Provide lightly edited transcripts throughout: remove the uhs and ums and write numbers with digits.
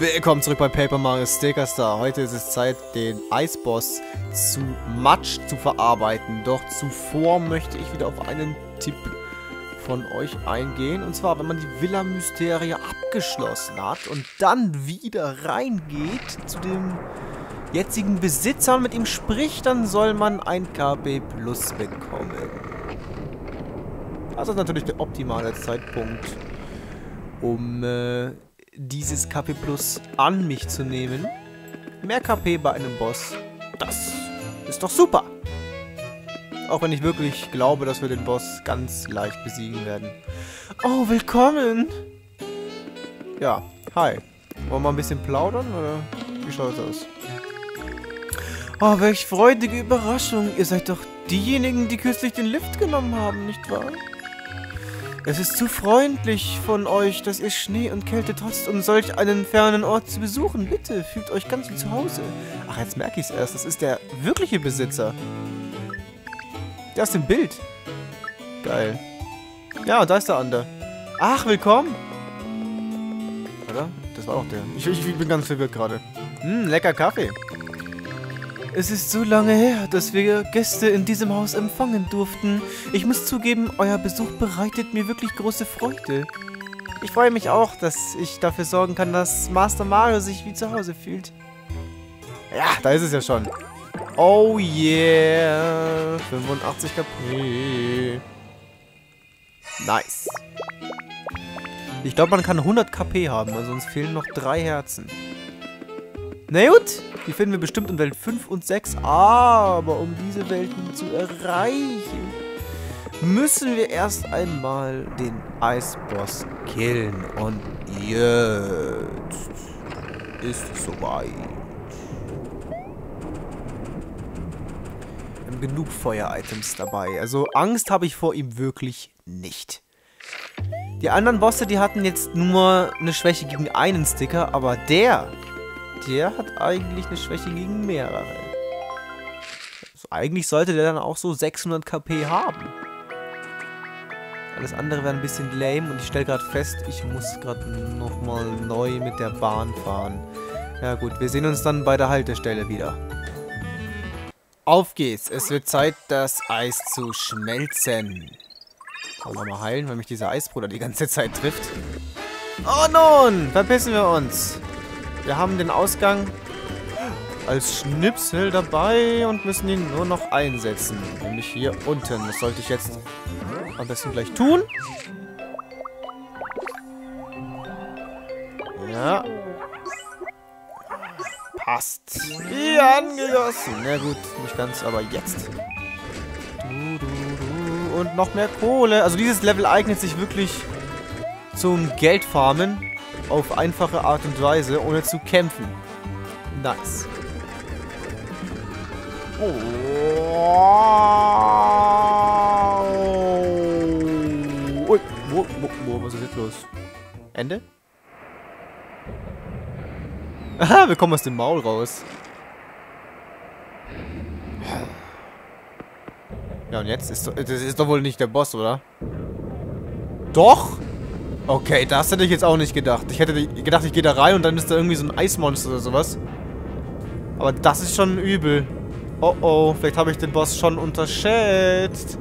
Willkommen zurück bei Paper Mario Sticker Star. Heute ist es Zeit, den Eisboss zu Matsch zu verarbeiten. Doch zuvor möchte ich wieder auf einen Tipp von euch eingehen. Und zwar, wenn man die Villa Mysteria abgeschlossen hat und dann wieder reingeht zu dem jetzigen Besitzer und mit ihm spricht, dann soll man ein KB Plus bekommen. Das ist natürlich der optimale Zeitpunkt, um dieses KP Plus an mich zu nehmen. Mehr KP bei einem Boss, das ist doch super. Auch wenn ich wirklich glaube, dass wir den Boss ganz leicht besiegen werden. Oh, willkommen! Ja, hi. Wollen wir mal ein bisschen plaudern, oder wie schaut es aus? Oh, welch freudige Überraschung. Ihr seid doch diejenigen, die kürzlich den Lift genommen haben, nicht wahr? Es ist zu freundlich von euch, dass ihr Schnee und Kälte trotzt, um solch einen fernen Ort zu besuchen. Bitte, fühlt euch ganz wie zu Hause. Ach, jetzt merke ich es erst. Das ist der wirkliche Besitzer. Der ist im Bild. Geil. Ja, da ist der andere. Ach, willkommen. Oder? Das war auch der. Ich bin ganz verwirrt gerade. Lecker Kaffee. Es ist so lange her, dass wir Gäste in diesem Haus empfangen durften. Ich muss zugeben, euer Besuch bereitet mir wirklich große Freude. Ich freue mich auch, dass ich dafür sorgen kann, dass Master Mario sich wie zu Hause fühlt. Ja, da ist es ja schon. Oh yeah. 85 KP. Nice. Ich glaube, man kann 100 KP haben, also uns fehlen noch 3 Herzen. Na gut, die finden wir bestimmt in Welt 5 und 6, aber um diese Welten zu erreichen, müssen wir erst einmal den Eisboss killen. Und jetzt ist es soweit. Wir haben genug Feuer-Items dabei, also Angst habe ich vor ihm wirklich nicht. Die anderen Bosse, die hatten jetzt nur eine Schwäche gegen einen Sticker, aber der hat eigentlich eine Schwäche gegen mehrere. Also eigentlich sollte der dann auch so 600 KP haben. Alles andere wäre ein bisschen lame und ich stelle gerade fest, ich muss gerade nochmal neu mit der Bahn fahren. Ja gut, wir sehen uns dann bei der Haltestelle wieder. Auf geht's, es wird Zeit, das Eis zu schmelzen. Kann man mal heilen, weil mich dieser Eisbruder die ganze Zeit trifft. Oh nun, verpissen wir uns. Wir haben den Ausgang als Schnipsel dabei und müssen ihn nur noch einsetzen. Nämlich hier unten. Das sollte ich jetzt am besten gleich tun. Ja. Passt. Wie angegossen. Na gut, nicht ganz, aber jetzt. Und noch mehr Kohle. Also dieses Level eignet sich wirklich zum Geldfarmen. Auf einfache Art und Weise, ohne zu kämpfen. Nice. Oh. Ui. Was ist jetzt los? Ende? Aha, wir kommen aus dem Maul raus. Ja, und jetzt? Das ist doch wohl nicht der Boss, oder? Doch! Okay, das hätte ich jetzt auch nicht gedacht. Ich hätte gedacht, ich gehe da rein und dann ist da irgendwie so ein Eismonster oder sowas. Aber das ist schon übel. Oh oh, vielleicht habe ich den Boss schon unterschätzt.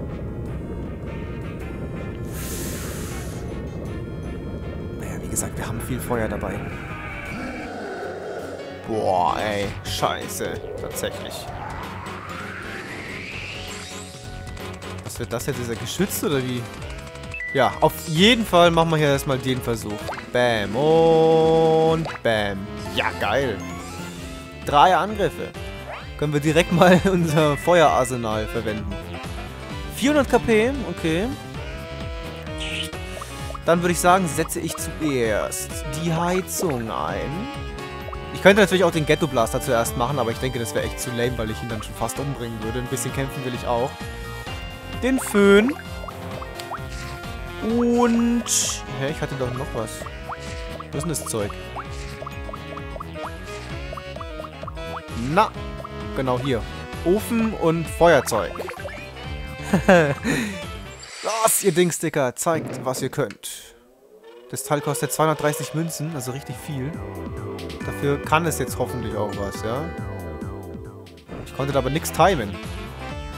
Naja, wie gesagt, wir haben viel Feuer dabei. Boah, ey, scheiße. Tatsächlich. Was wird das jetzt? Ist er geschützt oder wie? Ja, auf jeden Fall machen wir hier erstmal den Versuch. Bam und bam. Ja, geil. 3 Angriffe. Können wir direkt mal unser Feuerarsenal verwenden. 400 KP, okay. Dann würde ich sagen, setze ich zuerst die Heizung ein. Ich könnte natürlich auch den Ghetto Blaster zuerst machen, aber ich denke, das wäre echt zu lame, weil ich ihn dann schon fast umbringen würde. Ein bisschen kämpfen will ich auch. Den Föhn. Und... Hä, ich hatte doch noch was. Was ist denn das Zeug? Na, genau hier. Ofen und Feuerzeug. Was, ihr Dingsticker? Zeigt, was ihr könnt. Das Teil kostet 230 Münzen, also richtig viel. Dafür kann es jetzt hoffentlich auch was, ja? Ich konnte da aber nichts timen.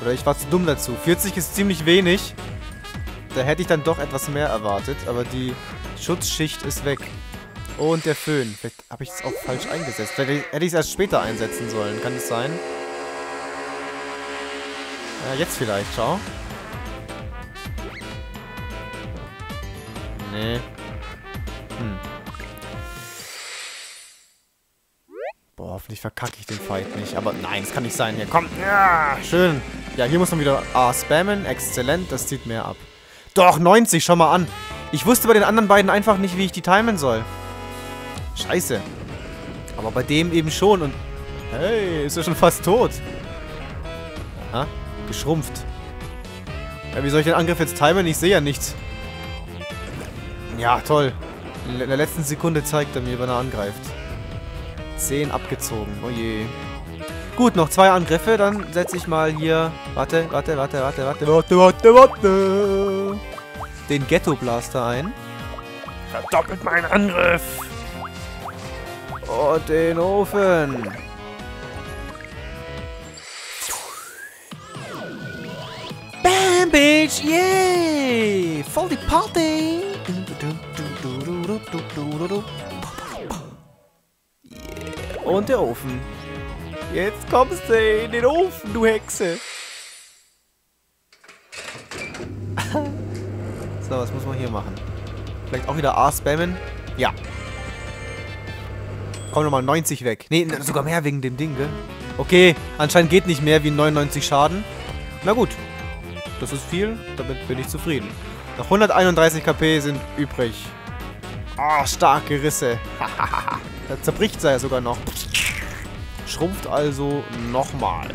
Oder ich war zu dumm dazu. 40 ist ziemlich wenig. Da hätte ich dann doch etwas mehr erwartet. Aber die Schutzschicht ist weg. Und der Föhn. Vielleicht habe ich es auch falsch eingesetzt. Vielleicht hätte ich es erst später einsetzen sollen. Kann es sein? Ja, jetzt vielleicht. Schau. Nee. Boah, hoffentlich verkacke ich den Fight nicht. Aber nein, das kann nicht sein. Hier, komm. Ja, schön. Ja, hier muss man wieder A spammen. Exzellent, das zieht mehr ab. Doch, 90, schau mal an. Ich wusste bei den anderen beiden einfach nicht, wie ich die timen soll. Scheiße. Aber bei dem eben schon. Und hey, ist er schon fast tot. Aha, geschrumpft. Ja, wie soll ich den Angriff jetzt timen? Ich sehe ja nichts. Ja, toll. In der letzten Sekunde zeigt er mir, wenn er angreift. 10 abgezogen. Oh je. Gut, noch 2 Angriffe. Dann setze ich mal hier... Warte. Den Ghetto Blaster ein. Verdoppelt meinen Angriff. Oh, den Ofen. Bam, bitch. Yay. Voll die Party. Und der Ofen. Jetzt kommst du in den Ofen, du Hexe. So, was muss man hier machen? Vielleicht auch wieder A spammen? Ja. Komm nochmal 90 weg. Nee, sogar mehr wegen dem Ding, gell? Okay, anscheinend geht nicht mehr wie 99 Schaden. Na gut. Das ist viel, damit bin ich zufrieden. Noch 131 KP sind übrig. Oh, starke Risse. Hahaha. Da zerbricht er ja sogar noch. Schrumpft also nochmal.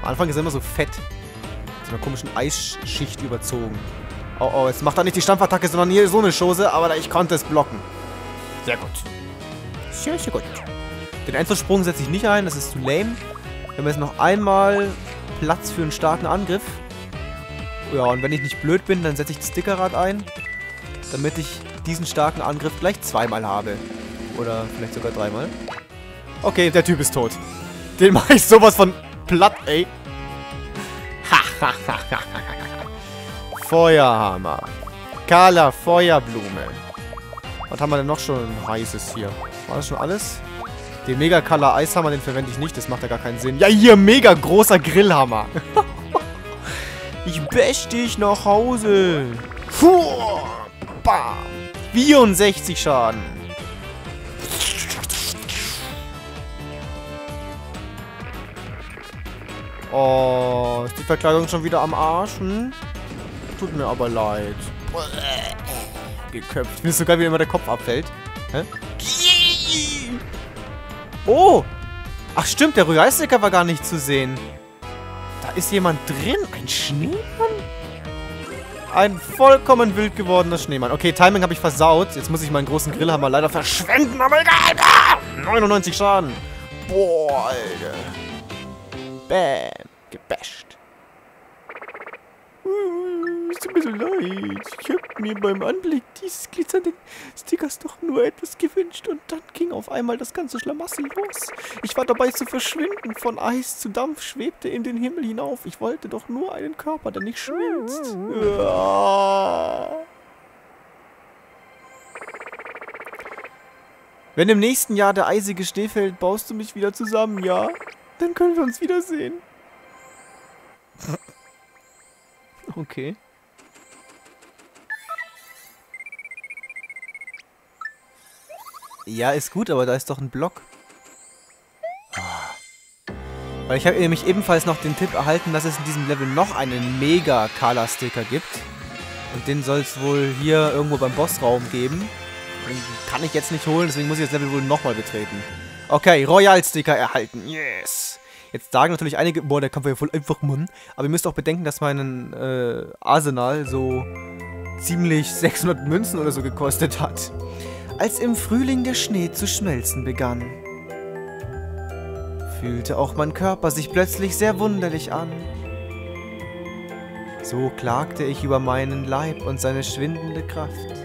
Am Anfang ist er immer so fett. Mit so einer komischen Eisschicht überzogen. Oh, oh, jetzt macht er nicht die Stampfattacke, sondern hier so eine Chose. Aber ich konnte es blocken. Sehr gut. Sehr, sehr gut. Den Einzelsprung setze ich nicht ein, das ist zu lame. Wir haben jetzt noch einmal Platz für einen starken Angriff. Ja, und wenn ich nicht blöd bin, dann setze ich das Stickerrad ein. Damit ich diesen starken Angriff gleich zweimal habe. Oder vielleicht sogar 3-mal. Okay, der Typ ist tot. Den mache ich sowas von platt, ey. Feuerhammer. Kala Feuerblume. Was haben wir denn noch schon Heißes hier? War das schon alles? Den Mega-Kala-Eishammer, den verwende ich nicht. Das macht ja gar keinen Sinn. Ja, hier, mega großer Grillhammer. Ich bash dich nach Hause. Puh. Bam. 64 Schaden. Oh, ist die Verkleidung schon wieder am Arsch? Hm? Tut mir aber leid. Geköpft. Findest du geil, wie immer der Kopf abfällt? Hä? Oh! Ach stimmt, der Royal Sticker war gar nicht zu sehen. Da ist jemand drin. Ein Schneemann? Ein vollkommen wild gewordener Schneemann. Okay, Timing habe ich versaut. Jetzt muss ich meinen großen Grillhammer leider verschwenden. Aber egal. 99 Schaden. Boah, Alter. Bam. Gebasht. Es tut mir so leid. Ich habe mir beim Anblick dieses glitzernden Stickers doch nur etwas gewünscht. Und dann ging auf einmal das ganze Schlamassel los. Ich war dabei zu verschwinden. Von Eis zu Dampf schwebte in den Himmel hinauf. Ich wollte doch nur einen Körper, der nicht schmilzt. Ja. Wenn im nächsten Jahr der eisige Schnee fällt, baust du mich wieder zusammen, ja? Dann können wir uns wiedersehen. Okay. Ja, ist gut, aber da ist doch ein Block. Weil ich habe nämlich ebenfalls noch den Tipp erhalten, dass es in diesem Level noch einen Mega-Kala-Sticker gibt. Und den soll es wohl hier irgendwo beim Bossraum geben. Den kann ich jetzt nicht holen, deswegen muss ich das Level wohl nochmal betreten. Okay, Royal Sticker erhalten. Yes! Jetzt sagen natürlich einige, boah, der Kampf war ja voll einfach, Mann. Aber ihr müsst auch bedenken, dass mein Arsenal so ziemlich 600 Münzen oder so gekostet hat. Als im Frühling der Schnee zu schmelzen begann, fühlte auch mein Körper sich plötzlich sehr wunderlich an. So klagte ich über meinen Leib und seine schwindende Kraft.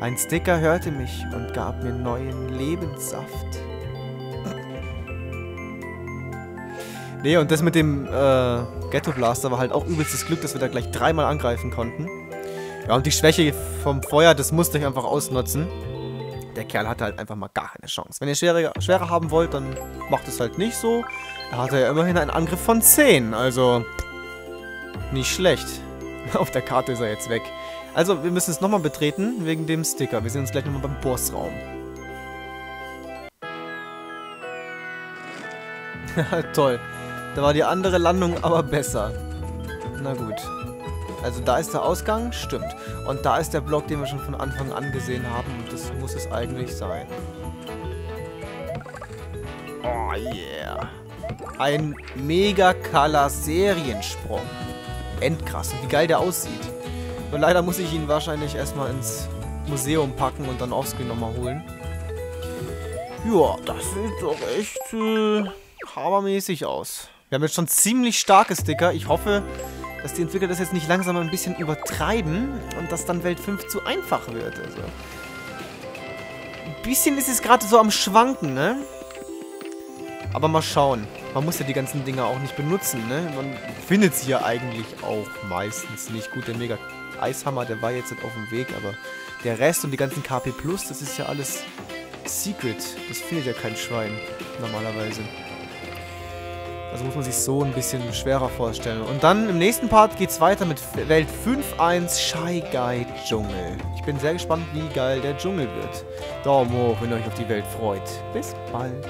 Ein Sticker hörte mich und gab mir neuen Lebenssaft. Nee, und das mit dem Ghetto Blaster war halt auch übelstes Glück, dass wir da gleich dreimal angreifen konnten. Ja, und die Schwäche vom Feuer, das musste ich einfach ausnutzen. Der Kerl hatte halt einfach mal gar keine Chance. Wenn ihr schwerer haben wollt, dann macht es halt nicht so. Er hatte ja immerhin einen Angriff von 10, also nicht schlecht. Auf der Karte ist er jetzt weg. Also, wir müssen es nochmal betreten, wegen dem Sticker. Wir sehen uns gleich nochmal beim Bossraum. Toll. Da war die andere Landung aber besser. Na gut. Also da ist der Ausgang, stimmt. Und da ist der Block, den wir schon von Anfang an gesehen haben. Und das muss es eigentlich sein. Oh yeah. Ein Mega-Kala-Seriensprung. Endkrass. Und wie geil der aussieht. Und leider muss ich ihn wahrscheinlich erstmal ins Museum packen und dann offscreen nochmal holen. Ja, das sieht doch echt hammermäßig aus. Wir haben jetzt schon ziemlich starke Sticker. Ich hoffe, dass die Entwickler das jetzt nicht langsam ein bisschen übertreiben und dass dann Welt 5 zu einfach wird. Also, ein bisschen ist es gerade so am Schwanken, ne? Aber mal schauen. Man muss ja die ganzen Dinger auch nicht benutzen, ne? Man findet sie ja eigentlich auch meistens nicht. Gut, der Mega Eishammer, der war jetzt auf dem Weg, aber der Rest und die ganzen KP+, das ist ja alles Secret. Das findet ja kein Schwein, normalerweise. Also muss man sich so ein bisschen schwerer vorstellen. Und dann im nächsten Part geht's weiter mit Welt 5.1 Shy Guy Dschungel. Ich bin sehr gespannt, wie geil der Dschungel wird. Daumen hoch, wenn ihr euch auf die Welt freut. Bis bald.